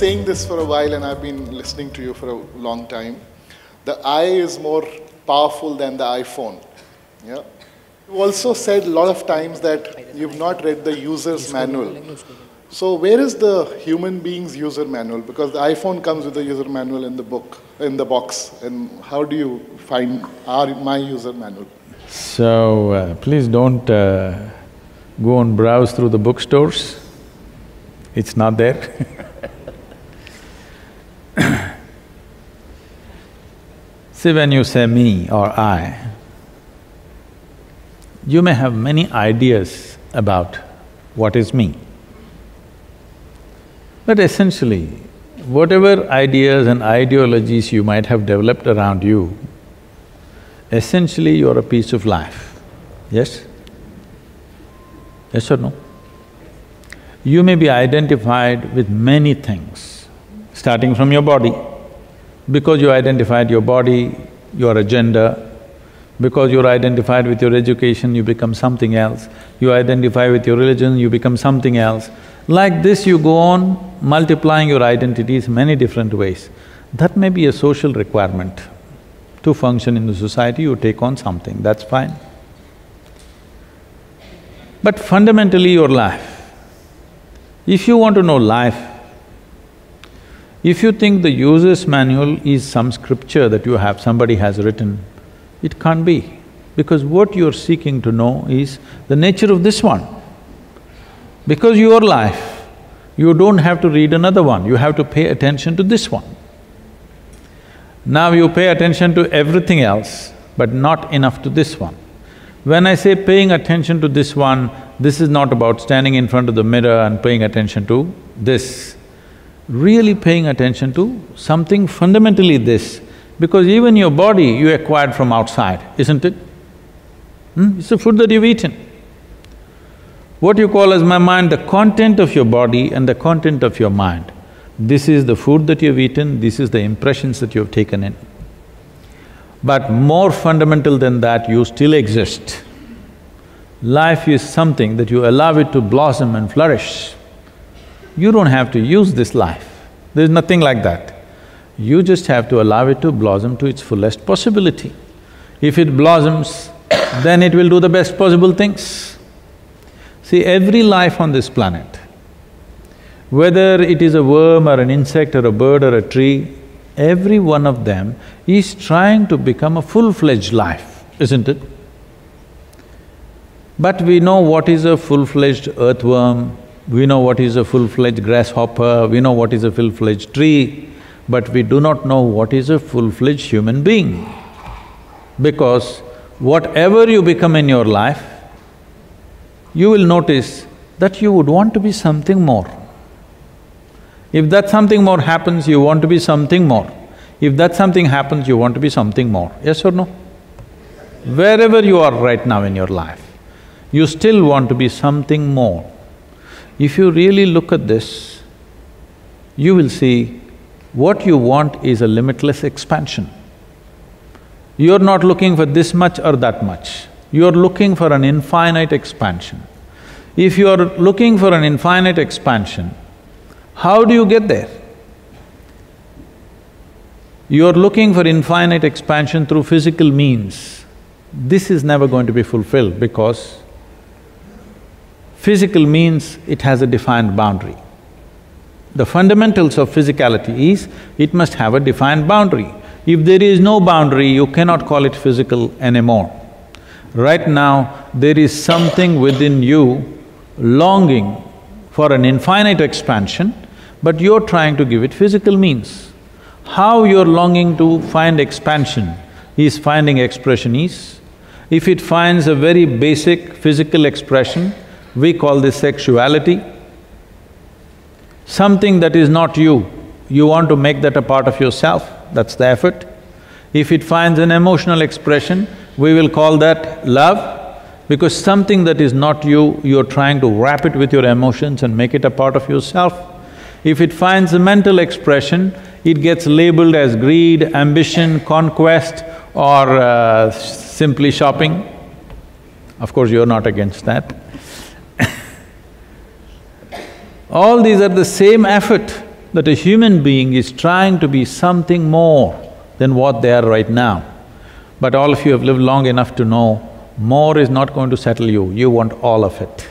saying this for a while and I've been listening to you for a long time. The eye is more powerful than the iPhone. Yeah? You also said a lot of times that you've not read the user's manual. So where is the human being's user manual? Because the iPhone comes with the user manual in the book, in the box. And how do you find my user manual? So please don't go and browse through the bookstores. It's not there. See, when you say me or I, you may have many ideas about what is me. But essentially, whatever ideas and ideologies you might have developed around you, essentially you're a piece of life, yes? Yes or no? You may be identified with many things, starting from your body. Because you identified your body, your agenda. Because you're identified with your education, you become something else. You identify with your religion, you become something else. Like this, you go on multiplying your identities many different ways. That may be a social requirement. To function in the society, you take on something, that's fine. But fundamentally, your life. If you want to know life, if you think the user's manual is some scripture that you have, somebody has written, it can't be, because what you're seeking to know is the nature of this one. Because your life, you don't have to read another one, you have to pay attention to this one. Now you pay attention to everything else, but not enough to this one. When I say paying attention to this one, this is not about standing in front of the mirror and paying attention to this. Really paying attention to something fundamentally this, because even your body you acquired from outside, isn't it? It's the food that you've eaten. What you call as my mind, the content of your body and the content of your mind. This is the food that you've eaten, this is the impressions that you've taken in. But more fundamental than that, you still exist. Life is something that you allow it to blossom and flourish. You don't have to use this life, there's nothing like that. You just have to allow it to blossom to its fullest possibility. If it blossoms, then it will do the best possible things. See, every life on this planet, whether it is a worm or an insect or a bird or a tree, every one of them is trying to become a full-fledged life, isn't it? But we know what is a full-fledged earthworm, we know what is a full-fledged grasshopper, we know what is a full-fledged tree, but we do not know what is a full-fledged human being. Because whatever you become in your life, you will notice that you would want to be something more. If that something more happens, you want to be something more. If that something happens, you want to be something more, yes or no? Wherever you are right now in your life, you still want to be something more. If you really look at this, you will see what you want is a limitless expansion. You're not looking for this much or that much, you're looking for an infinite expansion. If you're looking for an infinite expansion, how do you get there? You're looking for infinite expansion through physical means. This is never going to be fulfilled because physical means it has a defined boundary. The fundamentals of physicality is it must have a defined boundary. If there is no boundary, you cannot call it physical anymore. Right now, there is something within you longing for an infinite expansion, but you're trying to give it physical means. How you're longing to find expansion is finding expression is. If it finds a very basic physical expression, we call this sexuality. Something that is not you, you want to make that a part of yourself, that's the effort. If it finds an emotional expression, we will call that love, because something that is not you, you're trying to wrap it with your emotions and make it a part of yourself. If it finds a mental expression, it gets labeled as greed, ambition, conquest or simply shopping. Of course, you're not against that. All these are the same effort, that a human being is trying to be something more than what they are right now. But all of you have lived long enough to know, more is not going to settle you, you want all of it.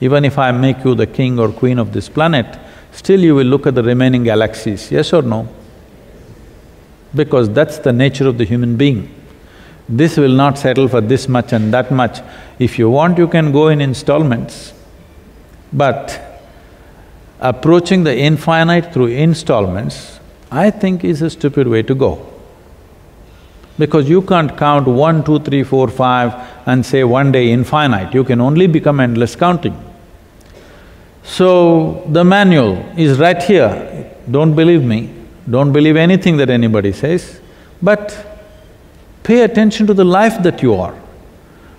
Even if I make you the king or queen of this planet, still you will look at the remaining galaxies, yes or no? Because that's the nature of the human being. This will not settle for this much and that much. If you want, you can go in installments. But approaching the infinite through installments, I think is a stupid way to go. Because you can't count 1, 2, 3, 4, 5 and say one day infinite, you can only become endless counting. So, the manual is right here. Don't believe me, don't believe anything that anybody says, but pay attention to the life that you are.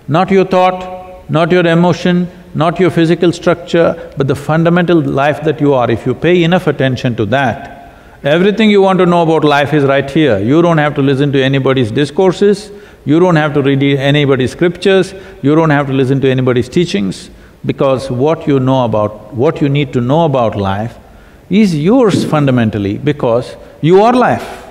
Not your thought, not your emotion, not your physical structure, but the fundamental life that you are. If you pay enough attention to that, everything you want to know about life is right here. You don't have to listen to anybody's discourses, you don't have to read anybody's scriptures, you don't have to listen to anybody's teachings, because what you know about… what you need to know about life is yours fundamentally, because you are life.